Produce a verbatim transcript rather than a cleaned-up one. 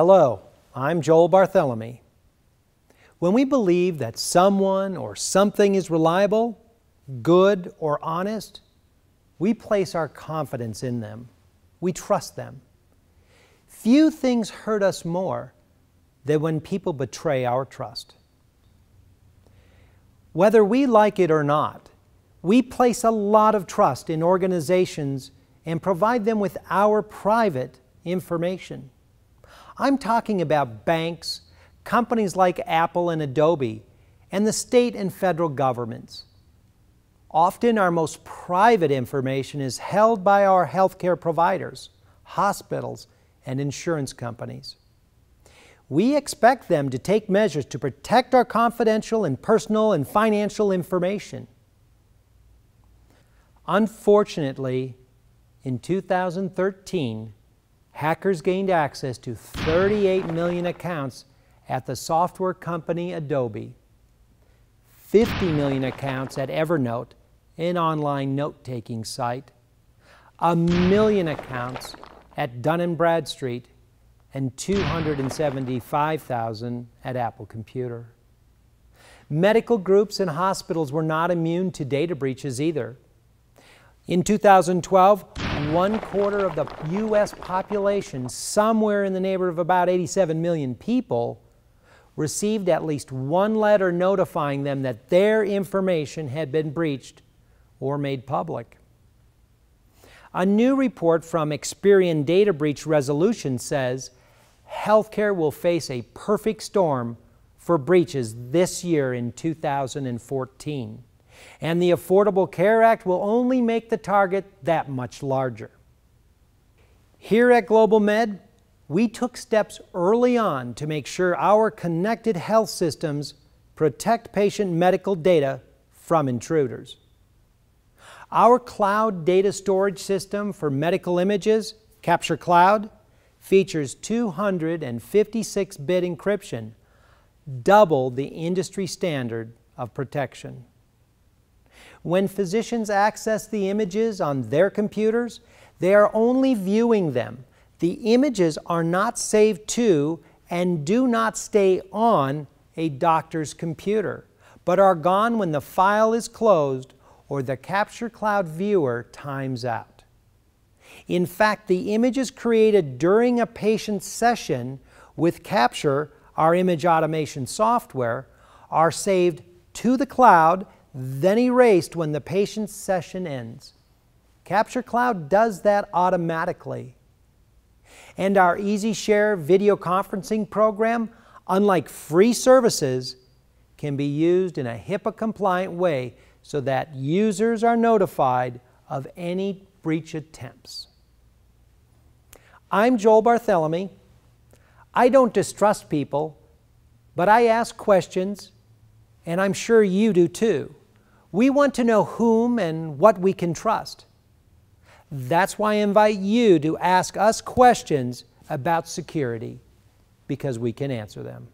Hello, I'm Joel Barthelemy. When we believe that someone or something is reliable, good, or honest, we place our confidence in them. We trust them. Few things hurt us more than when people betray our trust. Whether we like it or not, we place a lot of trust in organizations and provide them with our private information. I'm talking about banks, companies like Apple and Adobe, and the state and federal governments. Often our most private information is held by our healthcare providers, hospitals, and insurance companies. We expect them to take measures to protect our confidential and personal and financial information. Unfortunately, in two thousand thirteen, hackers gained access to thirty-eight million accounts at the software company Adobe, fifty million accounts at Evernote, an online note-taking site, a million accounts at Dun and Bradstreet, and two hundred seventy-five thousand at Apple Computer. Medical groups and hospitals were not immune to data breaches either. In two thousand twelve, one quarter of the U S population, somewhere in the neighborhood of about eighty-seven million people, received at least one letter notifying them that their information had been breached or made public. A new report from Experian Data Breach Resolution says healthcare will face a perfect storm for breaches this year in two thousand fourteen, and the Affordable Care Act will only make the target that much larger. Here at GlobalMed, we took steps early on to make sure our connected health systems protect patient medical data from intruders. Our cloud data storage system for medical images, CapSure Cloud, features two hundred fifty-six bit encryption, double the industry standard of protection. When physicians access the images on their computers, they are only viewing them. The images are not saved to and do not stay on a doctor's computer, but are gone when the file is closed or the Capture Cloud Viewer times out. In fact, the images created during a patient's session with Capture, our image automation software, are saved to the cloud, then erased when the patient's session ends. Capture Cloud does that automatically. And our EasyShare video conferencing program, unlike free services, can be used in a HIPAA-compliant way so that users are notified of any breach attempts. I'm Joel Barthelemy. I don't distrust people, but I ask questions, and I'm sure you do too. We want to know whom and what we can trust. That's why I invite you to ask us questions about security, because we can answer them.